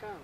come.